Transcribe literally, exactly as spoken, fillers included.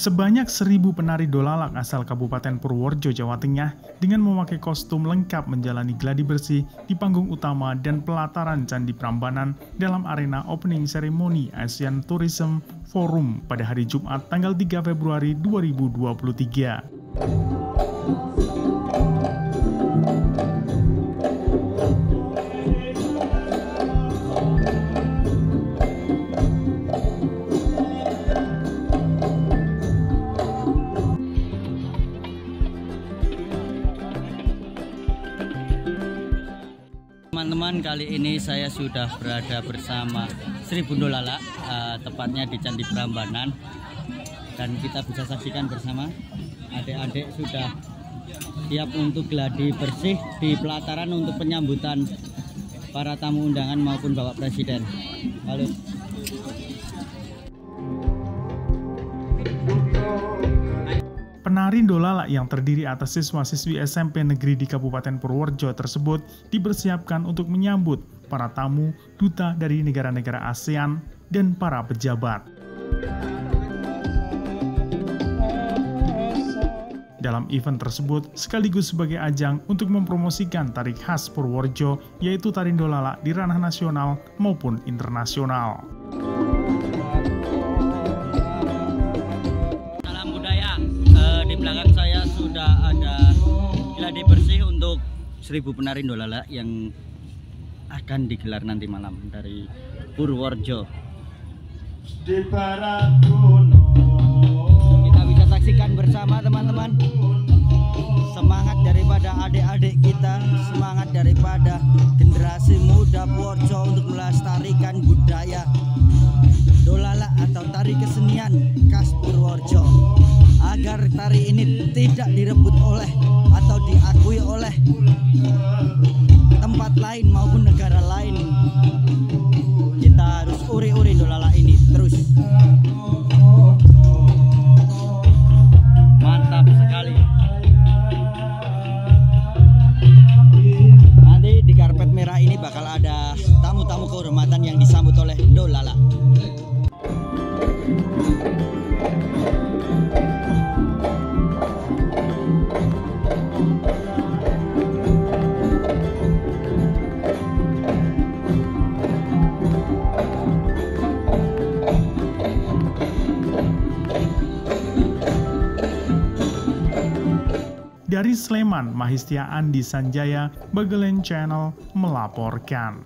Sebanyak seribu penari dolalak asal Kabupaten Purworejo, Jawa Tengah dengan memakai kostum lengkap menjalani gladi bersih di panggung utama dan pelataran Candi Prambanan dalam arena opening ceremony ASEAN Tourism Forum pada hari Jumat tanggal tiga Februari dua ribu dua puluh tiga. Teman-teman, kali ini saya sudah berada bersama seribu dolalak, uh, tepatnya di Candi Prambanan, dan kita bisa saksikan bersama adik-adik sudah siap untuk gladi bersih di pelataran untuk penyambutan para tamu undangan maupun Bapak Presiden. Halo. Penari dolalak yang terdiri atas siswa-siswi S M P Negeri di Kabupaten Purworejo tersebut dipersiapkan untuk menyambut para tamu, duta dari negara-negara ASEAN, dan para pejabat. Dalam event tersebut, sekaligus sebagai ajang untuk mempromosikan tari khas Purworejo, yaitu tari dolalak di ranah nasional maupun internasional. Belakang saya sudah ada gladi bersih untuk seribu penari dolalak yang akan digelar nanti malam dari Purworejo. Di barat gunung kita bisa saksikan bersama teman-teman, semangat daripada adik-adik kita, semangat daripada generasi muda Purworejo untuk melestarikan budaya dolalak atau tari kesenian khas Purworejo, agar tari ini tidak direbut oleh atau diakui oleh tempat lain maupun negara lain. Kita harus uri-uri dolalak ini terus. Mantap sekali. Nanti di karpet merah ini bakal ada tamu-tamu kehormatan yang disambut oleh dolalak. Dari Sleman, Mahestya Andi Sanjaya, Bagelen Channel melaporkan.